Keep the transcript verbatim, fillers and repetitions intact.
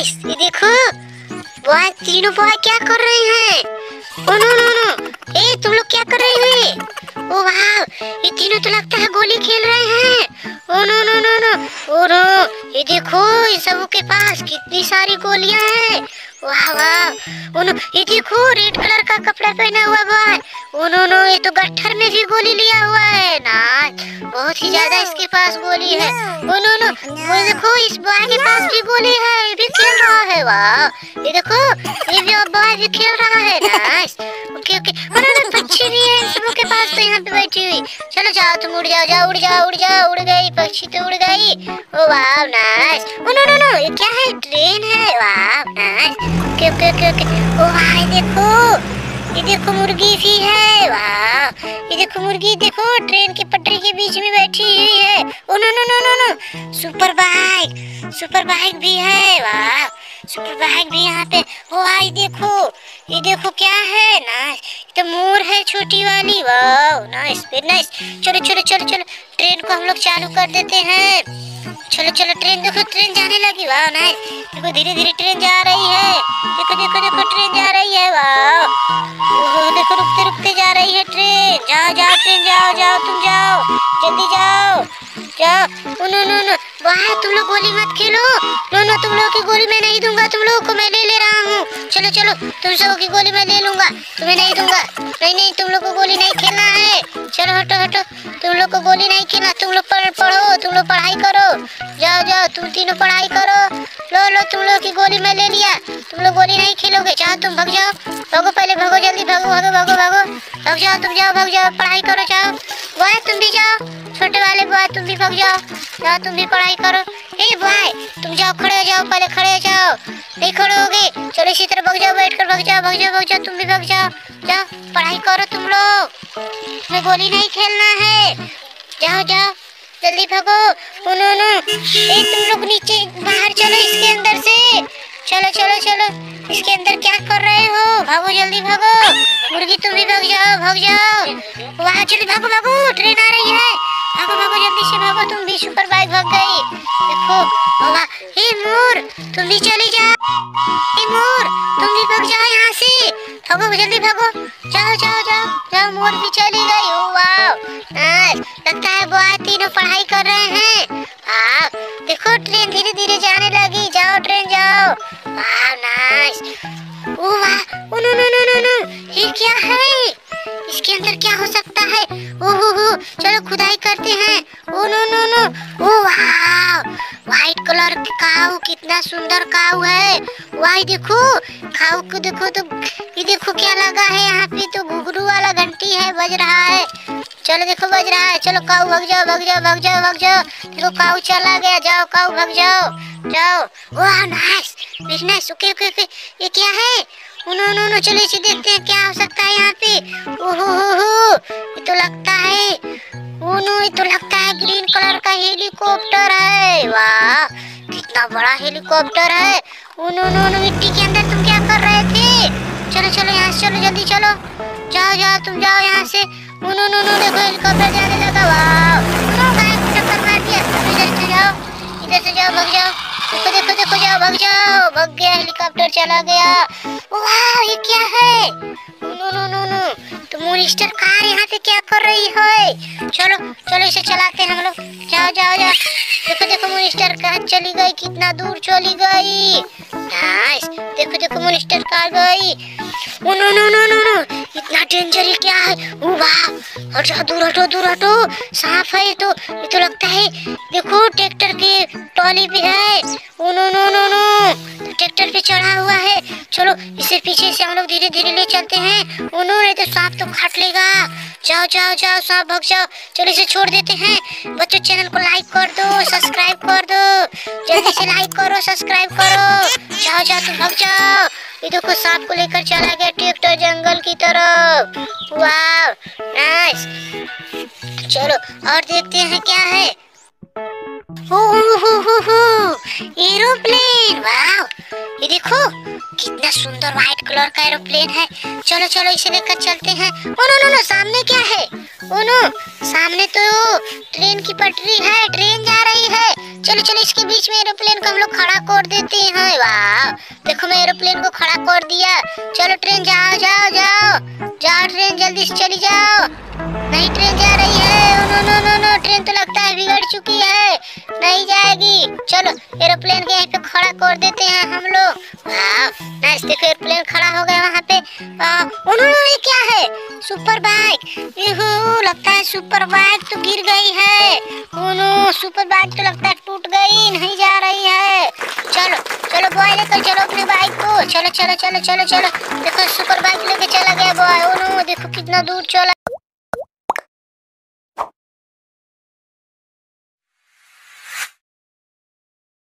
Guys ये देखो boy, तीनों बॉय क्या कर रहे हैं। ओ नो नो नो, ए तुम लोग क्या कर रहे हैं। ओ वाव, ये तीनों तो लगता है गोली खेल रहे हैं। Oh no no no no, oh no ये देखो इन सबों के पास कितनी सारी गोलियां हैं। वाह वाह, ओ नो ये देखो रेड कलर का कपड़ा पहना हुआ बॉय। ओ नो नो, ये तो गट्ठर में भी गोली लिया हुआ है ना, बहुत ही ज्यादा इसके पास गोली है। ओ नो नो, वो देखो इस बॉय के पास भी गोली है, ये भी खेल रहा है। वाह, ये देखो ये भी बॉय भी खेल रहा है। Nice, okay okay. और ना पक्षी भी है इन सबों के पास तो यहाँ पे बैठी हुई। चलो जाओ तुम, उड़ जाओ जाओ, उड़ जाओ उड़ जाओ, उड़ गई पक्षी तो उड़ गई। ओ वाह nice. Oh no no no, ये क्या है, ट्रेन है। वाह नाइस, ओके ओके ओके। ओ भाई देखो, ये देखो मुर्गी भी है। वाह, ये देखो मुर्गी देखो ट्रेन की पटरी के बीच में बैठी हुई है। Oh no no no no no, super bike, super bike भी है। वाह, सुपर बाइक भी यहाँ पे। ओ भाई देखो, ये देखो क्या है ना, तो मोर है छोटी वाली। वाह नाइस नाइस। चलो चलो चलो चलो, ट्रेन को हम लोग चालू कर देते हैं। चलो चलो ट्रेन, देखो ट्रेन जाने लगी। वाह नाइस, देखो धीरे धीरे ट्रेन जा रही है। देखो देखो देखो ट्रेन जा रही है। वाह, देखो रुकते रुकते जा रही है ट्रेन। जाओ जाओ ट्रेन, जाओ जाओ तुम, जाओ जल्दी जाओ जाओ। ओ नो नो नो, वाह तुम लोग गोली मत खेलो। नो नो, तुम लोगों की गोली मैं नहीं दूंगा, तुम लोगों को मैं ले ले रहा हूँ। चलो चलो, तुम सबों की गोली मैं ले लूंगा, तुम्हें नहीं दूंगा। नहीं नहीं, तुम लोग को गोली नहीं खेलना है। चलो हटो हटो, तुम लोग को गोली नहीं खेलना। तुम लोग पढ़ो, तुम लोग पढ़ाई करो। जाओ जाओ तुम तीनों पढ़ाई करो। लो लो, तुम लोग की गोली मैं ले लिया, तुम लोग गोली नहीं खेलोगे। जाओ तुम, भाग जाओ, भागो पहले, भागो जल्दी, भागो भागो भागो भागो, भाग जाओ तुम, जाओ भाग जाओ, पढ़ाई करो। जाओ बॉय तुम भी जाओ, छोटे वाले बॉय तुम भी भाग जाओ, जाओ तुम भी पढ़ाई करो। ए बॉय तुम जाओ, खड़े हो जाओ, पहले खड़े हो जाओ, नहीं खड़े होगे। चलो इसी तरह भाग जाओ, बैठ कर भाग जाओ, भाग जाओ भाग जाओ, तुम भी भाग जाओ, जाओ पढ़ाई करो तुम लोग, तुम्हें गोली नहीं खेलना है। जाओ जाओ जल्दी भागो। ओ नो नो, ए तुम लोग नीचे बाहर चलो इसके अंदर से। चलो चलो चलो, इसके अंदर क्या कर रहे हो, भागो जल्दी भागो। मुर्गी तुम भी भाग जाओ, भाग जाओ। वहाँ चलो, भागो भागो, ट्रेन आ रही है, भागो भागो जल्दी से भागो। तुम भी सुपर बाइक भाग गई। देखो वाह, हे मोर तुम भी चली जाओ, हे मोर तुम भी भाग जाओ यहाँ से, भागो जल्दी भागो। जाओ जाओ जाओ जाओ, मोर भी चली गई। ओ वाह, लगता है बॉय तीनों पढ़ाई कर रहे हैं। आप देखो ट्रेन धीरे धीरे जाने लगी। जाओ ट्रेन जाओ। वाह नाइस। ओ वाह, oh no no no no no, ये क्या है, इसके अंदर क्या हो सकता है। ओ हो हो, चलो खुदाई करते हैं। ओ नो नो नो, ओ वाह, व्हाइट कलर का काऊ, कितना सुंदर काऊ है। वाह देखो काऊ को, देखो तो ये देखो क्या लगा है यहाँ पे, तो घुंघरू वाला घंटी है, बज रहा है। चलो देखो बज रहा है। चलो काऊ भाग जाओ, भाग जाओ भाग जाओ भाग जाओ। देखो काऊ चला गया। जाओ काऊ भाग जाओ जाओ। वाह nice nice, okay okay okay. ये क्या है, उन्होंने चलो इसे देखते हैं क्या हो सकता है यहाँ पे। ओहो हो हो, ये तो लगता है, ये तो लगता है ग्रीन कलर का हेलीकॉप्टर है। वाह कितना बड़ा हेलीकॉप्टर है। उन्होंने मिट्टी के अंदर तुम क्या कर रहे थे। चलो चलो यहाँ से, चलो जल्दी चलो, जाओ जाओ तुम जाओ यहाँ से। उन्होंने देखो हेलीकॉप्टर जाने लगा। वाह, इधर से जाओ, भाग जाओ, देखो देखो देखो जाओ, भाग जाओ, भाग गया हेलीकॉप्टर, चला गया। वाह ये क्या है। नो नो नो नो, तुम मोनिस्टर कार यहाँ पे क्या कर रही हो। चलो चलो इसे चलाते हैं हम लोग। जाओ जाओ जाओ, देखो देखो मोनिस्टर कार चली गई, कितना दूर चली गई। नाइस, देखो देखो मोनिस्टर कार गई। Oh no no no no, इतना डेंजर ही क्या है। ओ वाह, और जाओ दूर हटो दूर हटो, सांप है तो। ये तो लगता है, देखो ट्रैक्टर के टॉली भी है। Oh no no no no, tractor पे चढ़ा हुआ है। चलो इसे पीछे से हम लोग धीरे धीरे ले चलते हैं। उन्होंने तो सांप तो काट लेगा। जाओ जाओ जाओ, सांप भाग जाओ। चलो इसे छोड़ देते हैं। बच्चों चैनल को लाइक कर दो, सब्सक्राइब कर दो, जल्दी से लाइक करो, सब्सक्राइब करो। जाओ जाओ तुम भाग जाओ। ये देखो सांप को लेकर चला गया ट्रैक्टर जंगल की तरफ। Wow nice. चलो और देखते हैं क्या है। हो हो हो हो, एरोप्लेन। वाव, ये देखो कितना सुंदर व्हाइट कलर का एरोप्लेन है। चलो चलो इसे लेकर चलते हैं। ओ नो नो नो, सामने क्या है? ओ नो, सामने तो ट्रेन की पटरी है, ट्रेन जा रही है। चलो चलो इसके बीच में एरोप्लेन को हम लोग खड़ा कर देते हैं। वाह, देखो मैं एरोप्लेन को खड़ा कर दिया। चलो ट्रेन जाओ जाओ जाओ जाओ, ट्रेन जल्दी से चली जाओ। नहीं, ट्रेन जा रही है। Oh no no no no, train तो लगता है बिगड़ चुकी है, नहीं जाएगी। चलो एरोप्लेन के यहीं पे खड़ा कर देते हैं हम लोग। वाह, नाइस, देखो एरोप्लेन खड़ा हो गया वहाँ पे। उन्होंने क्या है? Super bike. लगता है सुपर बाइक तो गिर गई है। उन्होंने सुपर बाइक तो लगता है टूट गई, नहीं जा रही है। चलो चलो बॉय, लेकर चलो अपनी बाइक को। चलो चलो चलो चलो चलो, देखो सुपर बाइक लेके चला गया बॉय। उन्होंने देखो कितना दूर चला।